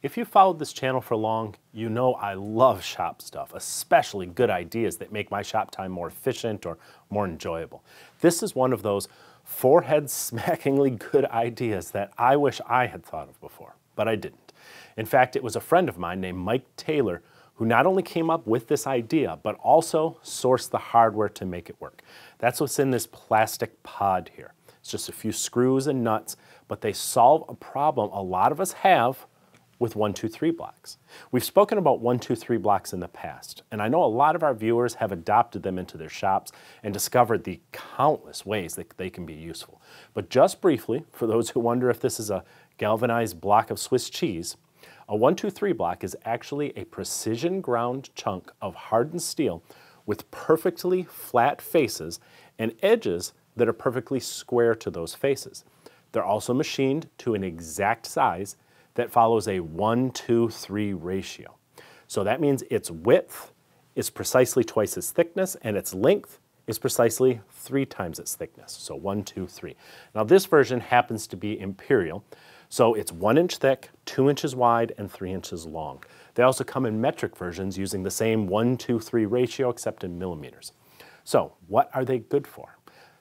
If you've followed this channel for long, you know I love shop stuff, especially good ideas that make my shop time more efficient or more enjoyable. This is one of those forehead-smackingly good ideas that I wish I had thought of before, but I didn't. In fact, it was a friend of mine named Mike Taylor who not only came up with this idea, but also sourced the hardware to make it work. That's what's in this plastic pod here. It's just a few screws and nuts, but they solve a problem a lot of us have with 1-2-3 blocks. We've spoken about 1-2-3 blocks in the past, and I know a lot of our viewers have adopted them into their shops and discovered the countless ways that they can be useful. But just briefly, for those who wonder if this is a galvanized block of Swiss cheese, a 1-2-3 block is actually a precision ground chunk of hardened steel with perfectly flat faces and edges that are perfectly square to those faces. They're also machined to an exact size that follows a 1-2-3 ratio. So that means its width is precisely twice its thickness, and its length is precisely 3 times its thickness, so 1-2-3. Now this version happens to be imperial, so it's 1 inch thick, 2 inches wide, and 3 inches long. They also come in metric versions using the same 1-2-3 ratio, except in millimeters. So what are they good for?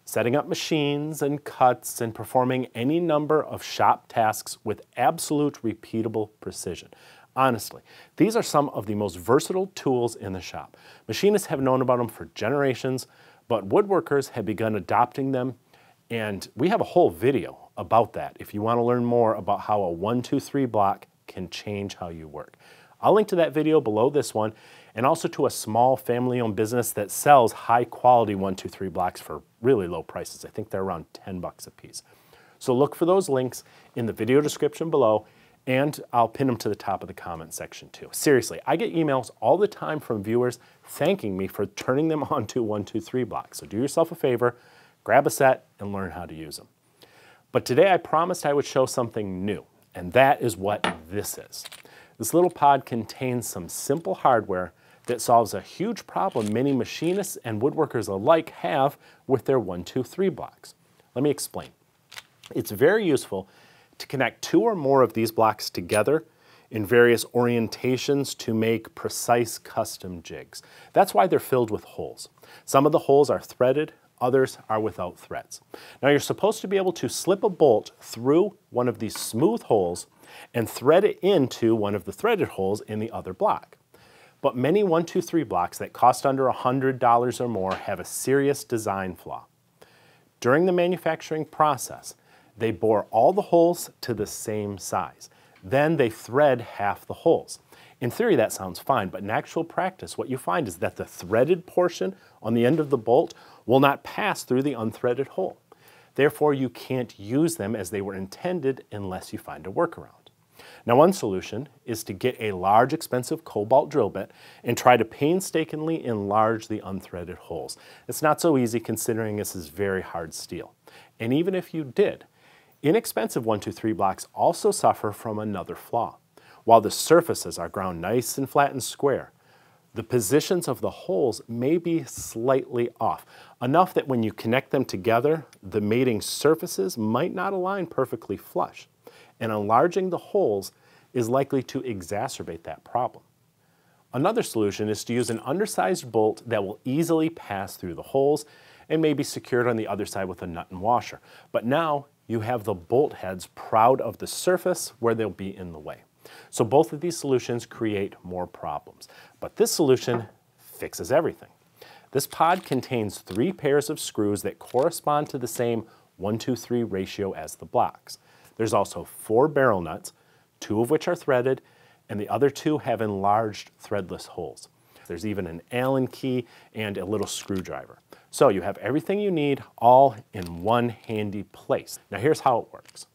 Setting up machines and cuts and performing any number of shop tasks with absolute repeatable precision. Honestly, these are some of the most versatile tools in the shop. Machinists have known about them for generations, but woodworkers have begun adopting them, and we have a whole video about that if you want to learn more about how a 1-2-3 block can change how you work. I'll link to that video below this one, and also to a small family-owned business that sells high-quality 1-2-3 blocks for really low prices. I think they're around 10 bucks a piece. So look for those links in the video description below, and I'll pin them to the top of the comment section too. Seriously, I get emails all the time from viewers thanking me for turning them onto 1-2-3 blocks. So do yourself a favor, grab a set, and learn how to use them. But today I promised I would show something new, and that is what this is. This little pod contains some simple hardware that solves a huge problem many machinists and woodworkers alike have with their 1-2-3 blocks. Let me explain. It's very useful to connect 2 or more of these blocks together in various orientations to make precise custom jigs. That's why they're filled with holes. Some of the holes are threaded, others are without threads. Now you're supposed to be able to slip a bolt through one of these smooth holes and thread it into one of the threaded holes in the other block. But many 1-2-3 blocks that cost under $100 or more have a serious design flaw. During the manufacturing process, they bore all the holes to the same size. Then they thread half the holes. In theory, that sounds fine, but in actual practice, what you find is that the threaded portion on the end of the bolt will not pass through the unthreaded hole. Therefore, you can't use them as they were intended unless you find a workaround. Now, one solution is to get a large, expensive cobalt drill bit and try to painstakingly enlarge the unthreaded holes. It's not so easy considering this is very hard steel. And even if you did, inexpensive 1-2-3 blocks also suffer from another flaw. While the surfaces are ground nice and flat and square, the positions of the holes may be slightly off, enough that when you connect them together, the mating surfaces might not align perfectly flush, and enlarging the holes is likely to exacerbate that problem. Another solution is to use an undersized bolt that will easily pass through the holes and may be secured on the other side with a nut and washer. But now you have the bolt heads proud of the surface where they'll be in the way. So both of these solutions create more problems, but this solution fixes everything. This pod contains 3 pairs of screws that correspond to the same 1-2-3 ratio as the blocks. There's also 4 barrel nuts, 2 of which are threaded, and the other 2 have enlarged threadless holes. There's even an Allen key and a little screwdriver. So you have everything you need all in one handy place. Now here's how it works.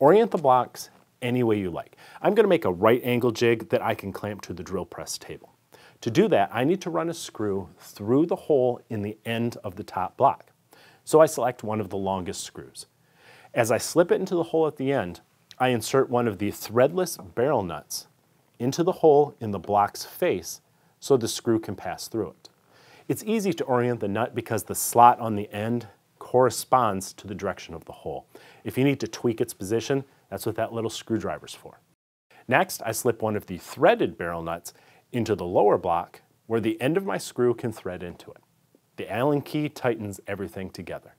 Orient the blocks any way you like. I'm going to make a right angle jig that I can clamp to the drill press table. To do that, I need to run a screw through the hole in the end of the top block. So I select one of the longest screws. As I slip it into the hole at the end, I insert one of the threadless barrel nuts into the hole in the block's face so the screw can pass through it. It's easy to orient the nut because the slot on the end corresponds to the direction of the hole. If you need to tweak its position, that's what that little screwdriver's for. Next, I slip one of the threaded barrel nuts into the lower block where the end of my screw can thread into it. The Allen key tightens everything together.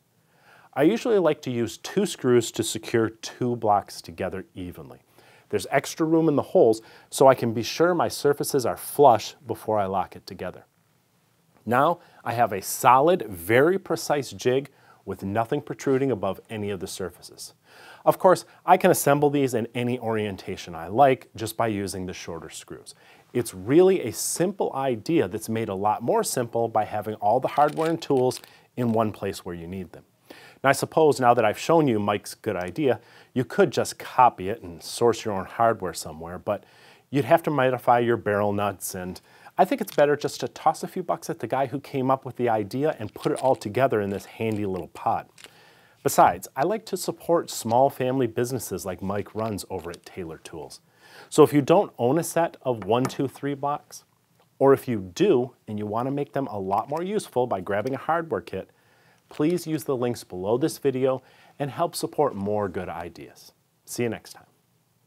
I usually like to use two screws to secure two blocks together evenly. There's extra room in the holes, so I can be sure my surfaces are flush before I lock it together. Now I have a solid, very precise jig with nothing protruding above any of the surfaces. Of course, I can assemble these in any orientation I like just by using the shorter screws. It's really a simple idea that's made a lot more simple by having all the hardware and tools in one place where you need them. And I suppose now that I've shown you Mike's good idea, you could just copy it and source your own hardware somewhere, but you'd have to modify your barrel nuts, and I think it's better just to toss a few bucks at the guy who came up with the idea and put it all together in this handy little pod. Besides, I like to support small family businesses like Mike runs over at Taylor Tools. So if you don't own a set of 1, 2, 3 blocks, or if you do and you want to make them a lot more useful by grabbing a hardware kit, please use the links below this video and help support more good ideas. See you next time.